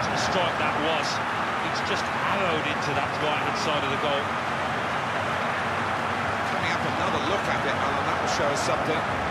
What a strike that was. It's just arrowed into that right-hand side of the goal. Coming up another look at it, Alan, that will show us something.